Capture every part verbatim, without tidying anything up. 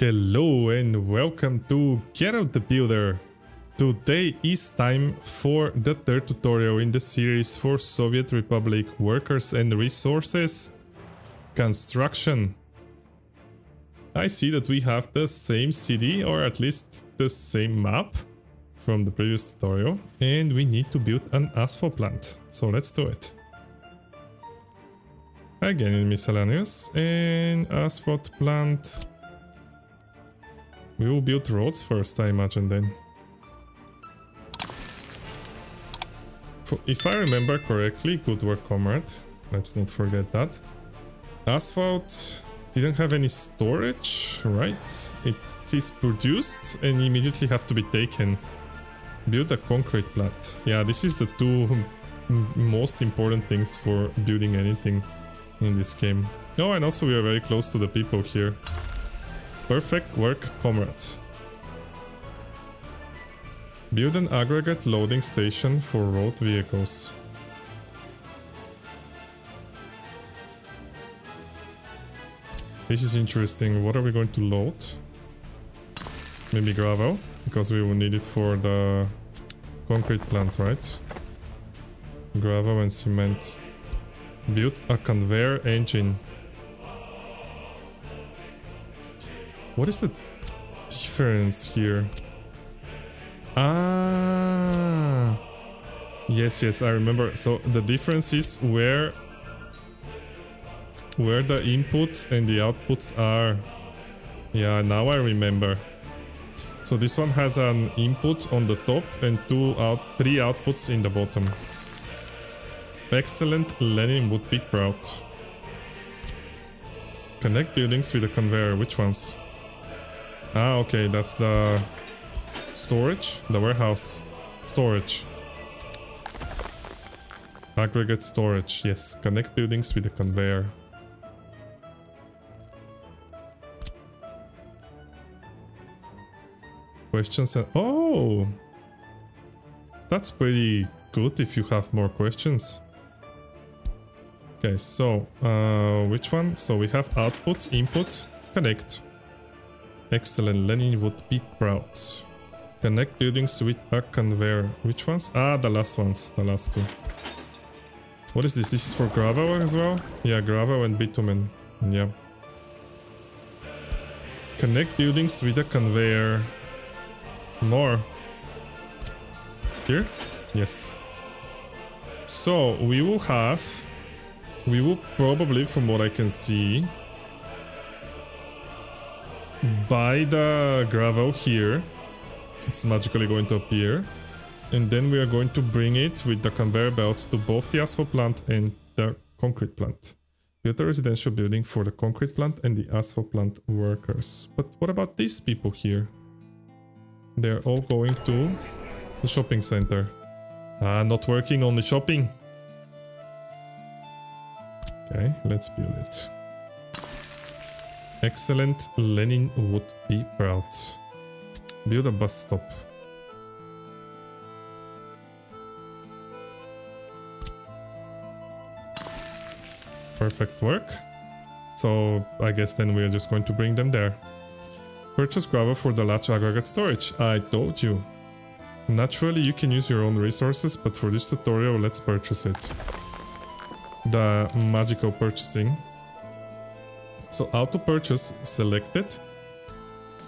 Hello and welcome to Geralt the Builder. Today is time for the third tutorial in the series for Soviet Republic Workers and Resources Construction. I see that we have the same city, or at least the same map from the previous tutorial, and we need to build an asphalt plant, so let's do it. Again in miscellaneous, and asphalt plant. We will build roads first, I imagine, then. If I remember correctly, good work, comrade. Let's not forget that. Asphalt didn't have any storage, right? It is produced and immediately have to be taken. Build a concrete plant. Yeah, this is the two most important things for building anything in this game. Oh, and also we are very close to the people here. Perfect work, comrade. Build an aggregate loading station for road vehicles. This is interesting. What are we going to load? Maybe gravel, because we will need it for the concrete plant, right? Gravel and cement. Build a conveyor engine. What is the difference here? Ah, yes, yes, I remember. So the difference is where where the inputs and the outputs are. Yeah, now I remember. So this one has an input on the top and two out three outputs in the bottom. Excellent, Lenin would be proud. Connect buildings with a conveyor. Which ones? Ah, okay, that's the storage, the warehouse, storage, aggregate storage, yes, connect buildings with the conveyor. Questions and... oh! That's pretty good if you have more questions. Okay, so, uh, which one? So we have output, input, connect. Excellent, Lenin would be proud. Connect buildings with a conveyor. Which ones? Ah, the last ones. The last two. What is this? This is for gravel as well? Yeah, gravel and bitumen. Yeah. Connect buildings with a conveyor. More. Here? Yes. So, we will have... we will probably, from what I can see... buy the gravel here. It's magically going to appear, and then we are going to bring it with the conveyor belt to both the asphalt plant and the concrete plant. Build a residential building for the concrete plant and the asphalt plant workers. But what about these people here? They're all going to the shopping center. Ah, not working, only shopping. Okay, let's build it. Excellent, Lenin would be proud. Build a bus stop. Perfect work. So I guess then we are just going to bring them there. Purchase gravel for the large aggregate storage. I told you. Naturally you can use your own resources, but for this tutorial let's purchase it. The magical purchasing. So auto purchase selected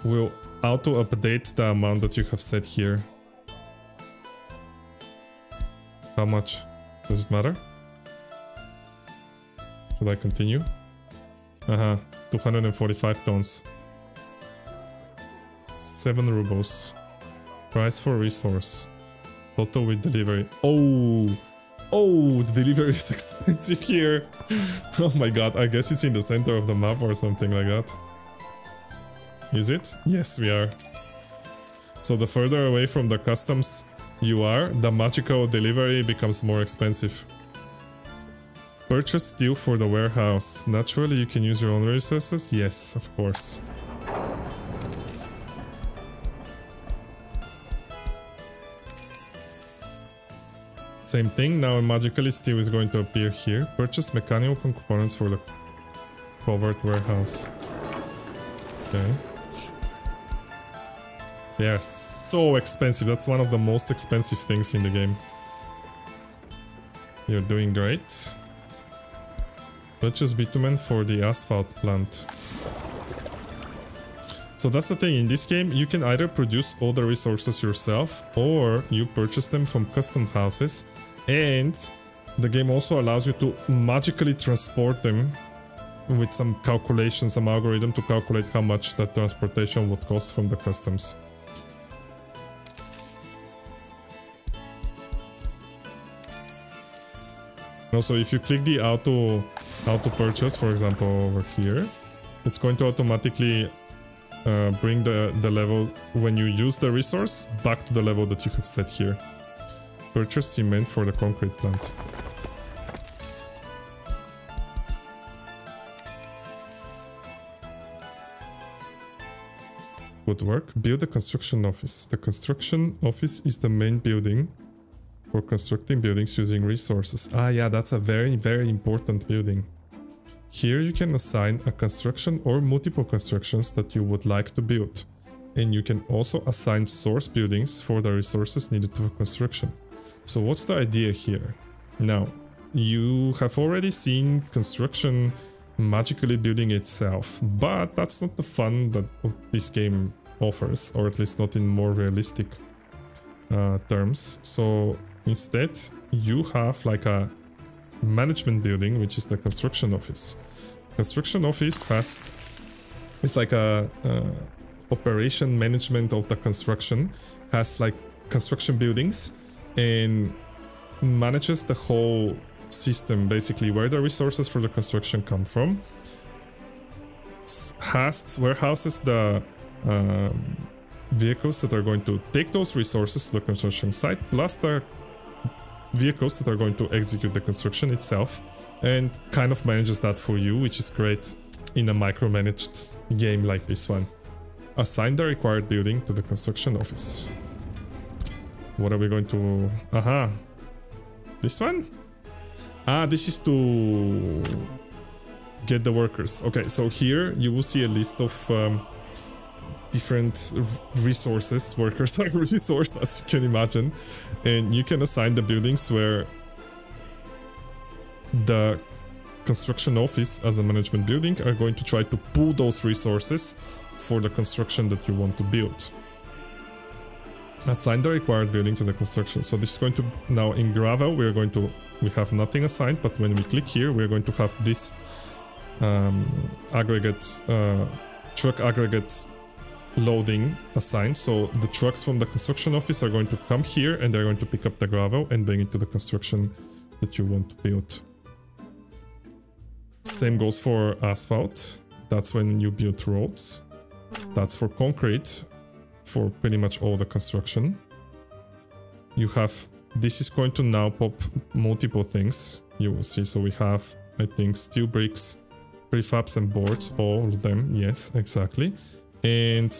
will auto update the amount that you have set here. How much? Does it matter? Should I continue? Uh-huh. two hundred forty-five tons. seven rubles. Price for resource. Total with delivery. Oh! Oh, the delivery is expensive here. Oh my god, I guess it's in the center of the map or something like that. Is it? Yes, we are. So the further away from the customs you are, the magical delivery becomes more expensive. Purchase steel for the warehouse. Naturally, you can use your own resources. Yes, of course. Same thing. Now magically steel is going to appear here. Purchase mechanical components for the covered warehouse. Okay. They are so expensive. That's one of the most expensive things in the game. You're doing great. Purchase bitumen for the asphalt plant. So that's the thing, in this game you can either produce all the resources yourself or you purchase them from custom houses, and the game also allows you to magically transport them with some calculation, some algorithm to calculate how much that transportation would cost from the customs. Also, if you click the auto, auto purchase, for example, over here, it's going to automatically uh, bring the, the level, when you use the resource, back to the level that you have set here. Purchase cement for the concrete plant. Good work. Build a construction office. The construction office is the main building for constructing buildings using resources. Ah yeah, that's a very, very important building. Here you can assign a construction or multiple constructions that you would like to build. And you can also assign source buildings for the resources needed for construction. So what's the idea here? Now, you have already seen construction magically building itself, but that's not the fun that this game offers, or at least not in more realistic uh, terms. So instead you have like a management building, which is the construction office. Construction office has, it's like a uh, operation management of the construction, has like construction buildings and manages the whole system, basically where the resources for the construction come from. Has warehouses the uh, vehicles that are going to take those resources to the construction site, plus the vehicles that are going to execute the construction itself, and kind of manages that for you, which is great in a micromanaged game like this one. Assign the required building to the construction office. What are we going to... Aha! This one? Ah, this is to get the workers. Okay, so here you will see a list of um, different resources. Workers are resourced, as you can imagine. And you can assign the buildings where the construction office as a management building are going to try to pull those resources for the construction that you want to build. Assign the required building to the construction. So this is going to... Now in Gravel, we are going to... We have nothing assigned, but when we click here, we're going to have this um, aggregate, uh, truck aggregate loading assigned. So the trucks from the construction office are going to come here and they're going to pick up the gravel and bring it to the construction that you want to build. Same goes for asphalt. That's when you build roads. That's for concrete, for pretty much all the construction. You have... This is going to now pop multiple things, you will see. So we have, I think, steel bricks, prefabs and boards, all of them. Yes, exactly. And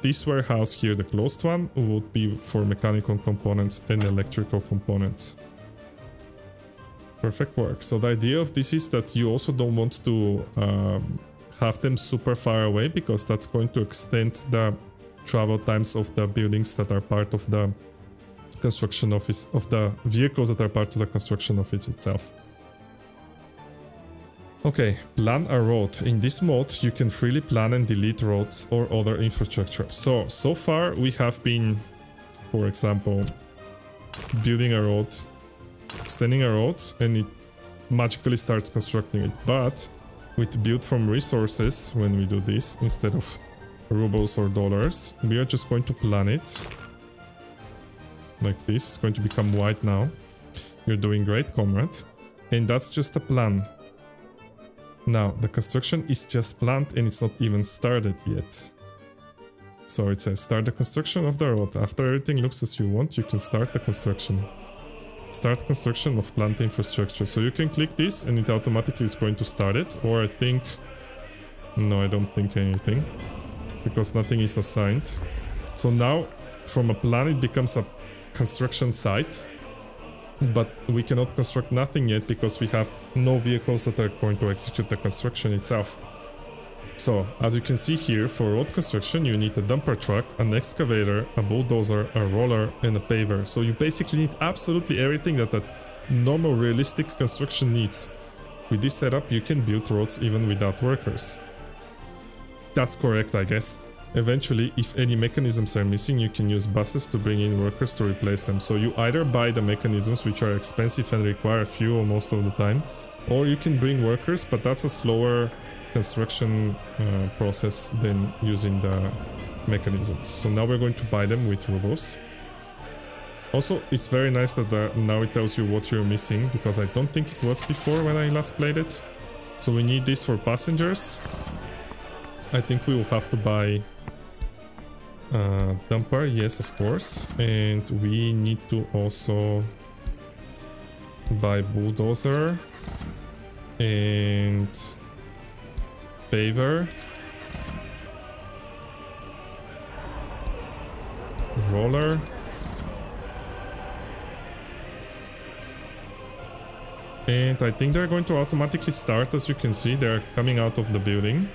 this warehouse here, the closed one, would be for mechanical components and electrical components. Perfect work. So the idea of this is that you also don't want to um, have them super far away, because that's going to extend the travel times of the buildings that are part of the construction office, of the vehicles that are part of the construction office itself. Okay, plan a road. In this mode, you can freely plan and delete roads or other infrastructure. So, so far we have been, for example, building a road, extending a road, and it magically starts constructing it. But with build from resources, when we do this, instead of rubles or dollars, we are just going to plan it. Like this, it's going to become white now. You're doing great, comrade. And that's just a plan. Now, the construction is just planned and it's not even started yet. So it says, start the construction of the road. After everything looks as you want, you can start the construction. Start construction of plant infrastructure. So you can click this and it automatically is going to start it. Or I think... No, I don't think anything. Because nothing is assigned. So now, from a plan, it becomes a construction site, but we cannot construct nothing yet because we have no vehicles that are going to execute the construction itself. So, as you can see here, for road construction you need a dumper truck, an excavator, a bulldozer, a roller and a paver. So you basically need absolutely everything that a normal realistic construction needs. With this setup you can build roads even without workers. That's correct, I guess. Eventually, if any mechanisms are missing, you can use buses to bring in workers to replace them. So you either buy the mechanisms, which are expensive and require fuel most of the time, or you can bring workers, but that's a slower construction uh, process than using the mechanisms. So now we're going to buy them with rubles. Also, it's very nice that the, now it tells you what you're missing, because I don't think it was before when I last played it. So we need this for passengers. I think we will have to buy Uh, dumper, yes, of course, and we need to also buy bulldozer and paver, roller, and I think they're going to automatically start. As you can see, they're coming out of the building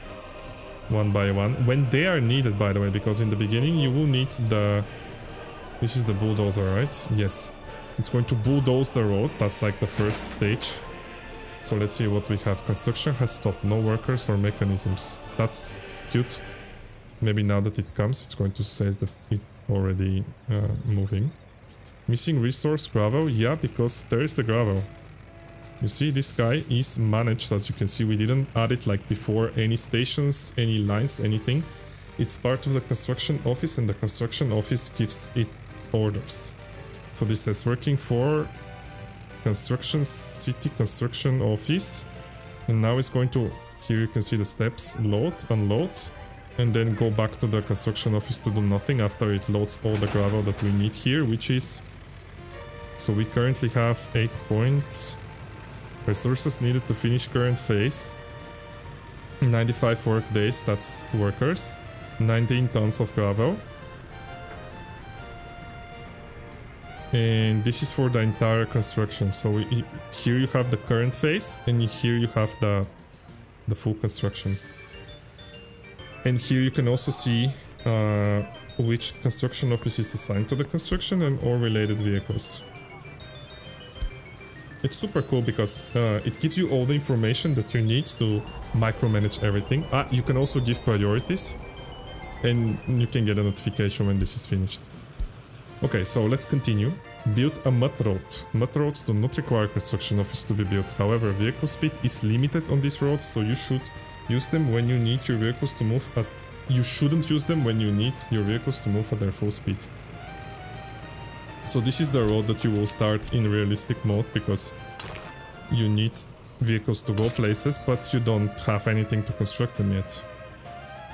one by one when they are needed, by the way, because in the beginning you will need the this is the bulldozer, right? Yes, it's going to bulldoze the road. That's like the first stage. So let's see what we have. Construction has stopped, no workers or mechanisms. That's cute. Maybe now that it comes, it's going to say that it already uh, moving. Missing resource gravel. Yeah, because there is the gravel. You see, this guy is managed. As you can see, we didn't add it like before, any stations, any lines, anything. It's part of the construction office, and the construction office gives it orders. So this says working for construction city construction office, and now it's going to, here you can see the steps, load, unload, and then go back to the construction office to do nothing after it loads all the gravel that we need here, which is, so we currently have eight points. Resources needed to finish current phase, ninety-five work days, that's workers, nineteen tons of gravel. And this is for the entire construction, so we, here you have the current phase, and here you have the, the full construction. And here you can also see uh, which construction office is assigned to the construction and all related vehicles. It's super cool because uh, it gives you all the information that you need to micromanage everything. Ah, you can also give priorities, and you can get a notification when this is finished. Okay, so let's continue. Build a mud road. Mud roads do not require construction office to be built. However, vehicle speed is limited on these roads, so you should use them when you need your vehicles to move at... You shouldn't use them when you need your vehicles to move at their full speed. So this is the road that you will start in realistic mode, because you need vehicles to go places, but you don't have anything to construct them yet.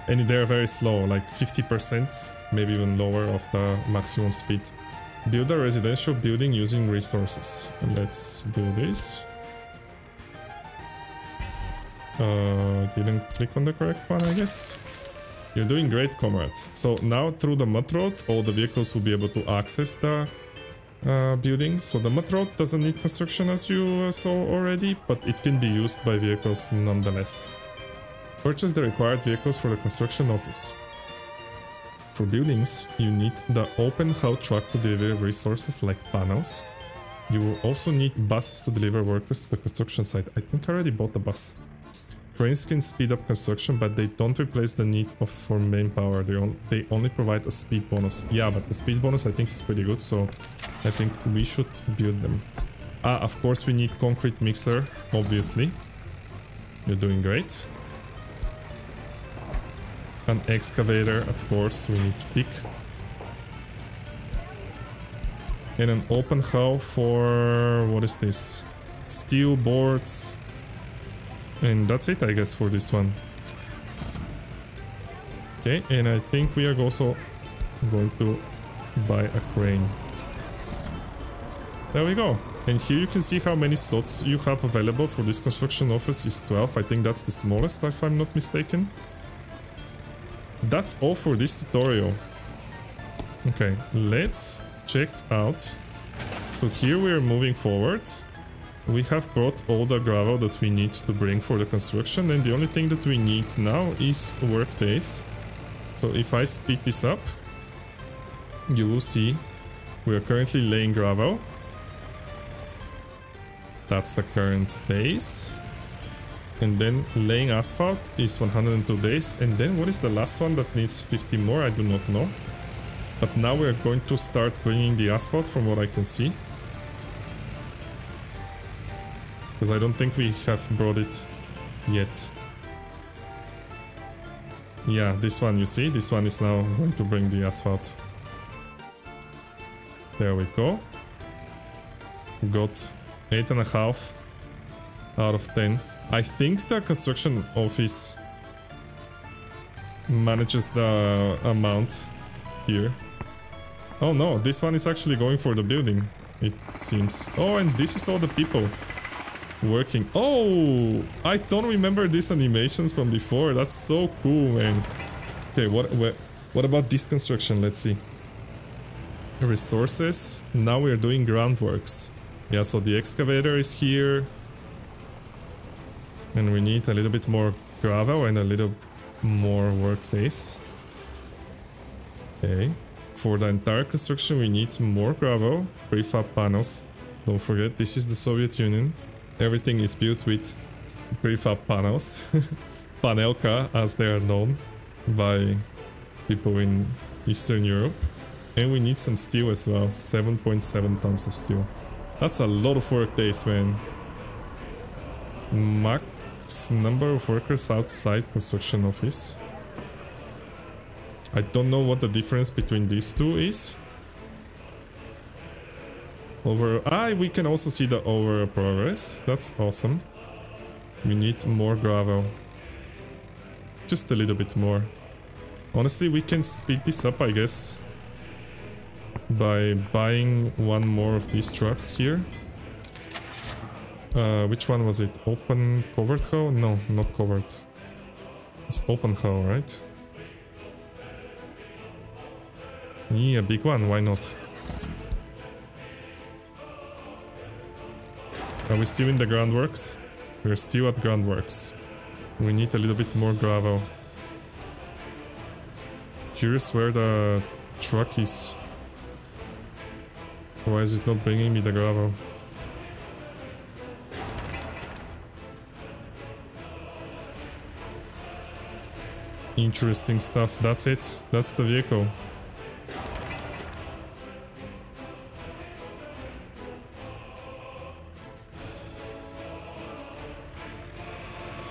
And they're very slow, like fifty percent, maybe even lower of the maximum speed. Build a residential building using resources. Let's do this. Uh, didn't click on the correct one, I guess. You're doing great, comrade. So now through the mud road, all the vehicles will be able to access the uh, building. So the mud road doesn't need construction, as you uh, saw already, but it can be used by vehicles nonetheless. Purchase the required vehicles for the construction office. For buildings, you need the open haul truck to deliver resources like panels. You will also need buses to deliver workers to the construction site. I think I already bought the bus. Cranes can speed up construction, but they don't replace the need of for manpower. They, on, they only provide a speed bonus. Yeah, but the speed bonus I think is pretty good, so I think we should build them. Ah, of course we need concrete mixer, obviously. You're doing great. An excavator, of course, we need to pick. And an open haul for... what is this? Steel boards... And that's it, I guess, for this one. Okay, and I think we are also going to buy a crane. There we go. And here you can see how many slots you have available for this construction office is twelve. I think that's the smallest, if I'm not mistaken. That's all for this tutorial. Okay, let's check out. So here we are moving forward. We have brought all the gravel that we need to bring for the construction, and the only thing that we need now is work days. So if I speed this up, you will see we are currently laying gravel. That's the current phase. And then laying asphalt is one hundred two days. And then what is the last one that needs fifty more? I do not know. But now we are going to start bringing the asphalt from what I can see. Because I don't think we have brought it yet. Yeah, this one, you see, this one is now going to bring the asphalt. There we go. Got eight and a half out of ten. I think the construction office manages the amount here. Oh no, this one is actually going for the building, it seems. Oh, and this is all the people working. Oh, I don't remember these animations from before. That's so cool, man. Okay, what what, what about this construction? Let's see. Resources. Now we're doing groundworks. Yeah, so the excavator is here. And we need a little bit more gravel and a little more work days. Okay. For the entire construction, we need more gravel. Prefab panels. Don't forget, this is the Soviet Union. Everything is built with prefab panels, panelka as they are known by people in Eastern Europe. And we need some steel as well, seven point seven tons of steel. That's a lot of work days, man. Max number of workers outside construction office. I don't know what the difference between these two is. Over, ah, we can also see the overall progress. That's awesome. We need more gravel. Just a little bit more. Honestly, we can speed this up, I guess. By buying one more of these trucks here. Uh, which one was it? Open, covered hull? No, not covered. It's open hull, right? Yeah, big one, why not? Are we still in the groundworks? We're still at groundworks. We need a little bit more gravel. Curious where the truck is. Why is it not bringing me the gravel? Interesting stuff. That's it. That's the vehicle.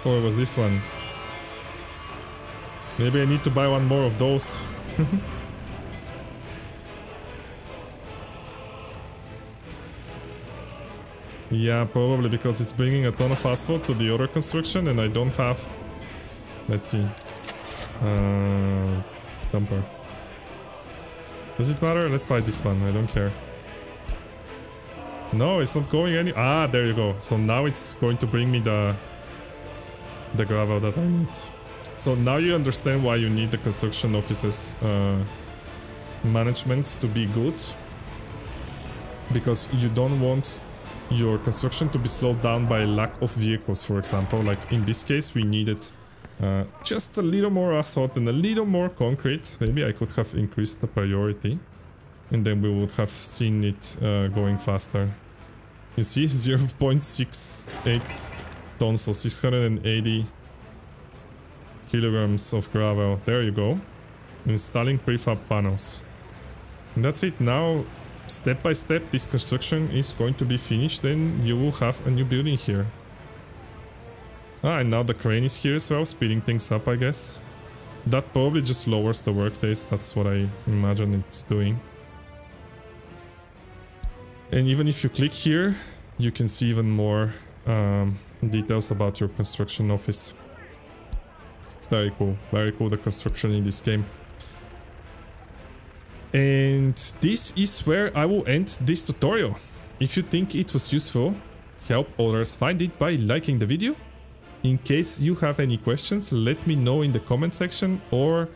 Or was this one? Maybe I need to buy one more of those. Yeah, probably because it's bringing a ton of asphalt to the other construction and I don't have... Let's see. Uh, dumper. Does it matter? Let's buy this one. I don't care. No, it's not going any... Ah, there you go. So now it's going to bring me the... the gravel that I need. So now you understand why you need the construction office's uh, management to be good, because you don't want your construction to be slowed down by lack of vehicles, for example. Like in this case, we needed uh, just a little more asphalt and a little more concrete. Maybe I could have increased the priority and then we would have seen it uh, going faster. You see, zero point six eight. So six hundred eighty kilograms of gravel. There you go. Installing prefab panels. And that's it. Now, step by step, this construction is going to be finished. Then you will have a new building here. Ah, and now the crane is here as well, speeding things up, I guess. That probably just lowers the work days. That's what I imagine it's doing. And even if you click here, you can see even more... Um, details about your construction office. It's very cool, very cool, the construction in this game. And this is where I will end this tutorial. If you think it was useful, help others find it by liking the video. In case you have any questions, let me know in the comment section or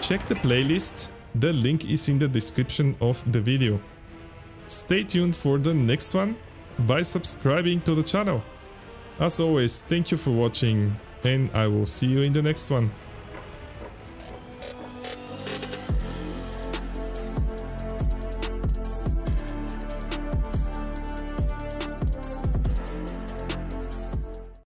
check the playlist. The link is in the description of the video. Stay tuned for the next one. by subscribing to the channel. As always, thank you for watching, and I will see you in the next one.